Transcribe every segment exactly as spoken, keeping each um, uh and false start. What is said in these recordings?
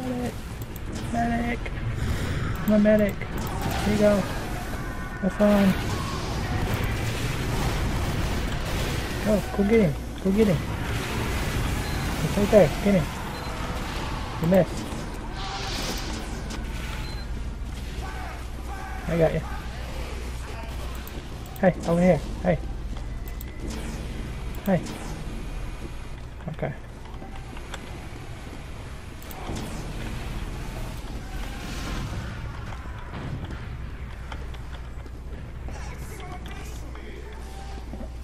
Medic. Medic. I'm a medic. Here you go. Have fun. Go, go get him. Go get him. It's right there. Get him. You missed. I got you. Hey, over here. Hey. Hey. Okay.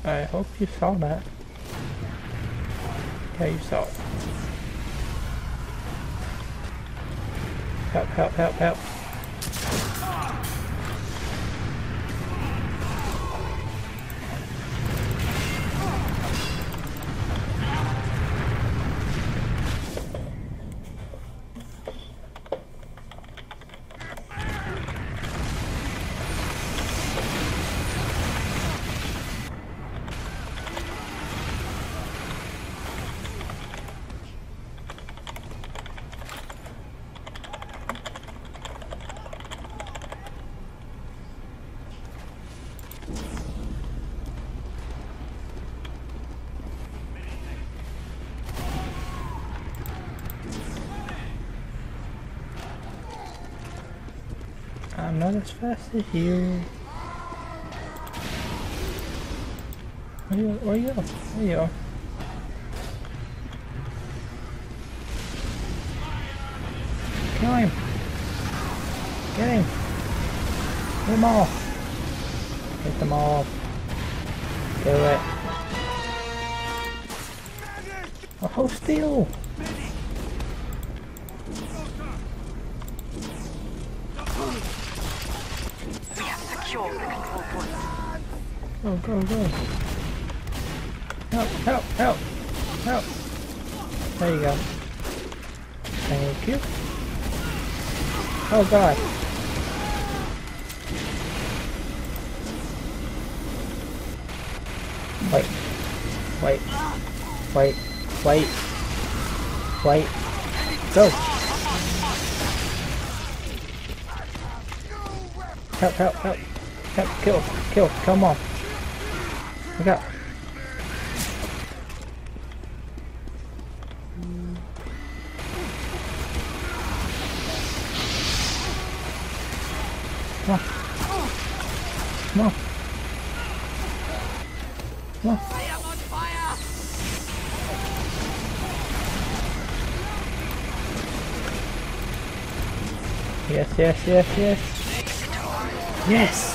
I hope you saw that. Yeah, you saw it. Help, help, help, help. I'm not as fast as you. Where you, where you, where you are? Kill him! Get him! Get them all! Get them all! Do it! Oh, steal! Go, go, go. Help, help, help, help. There you go. Thank you. Oh god. Wait. Wait. Wait. Wait. Wait. Go. Help, help, help. Help, kill, kill, come on. Look out. Come on. Come on. Come on. I am on fire. Yes, yes, yes, yes. Yes!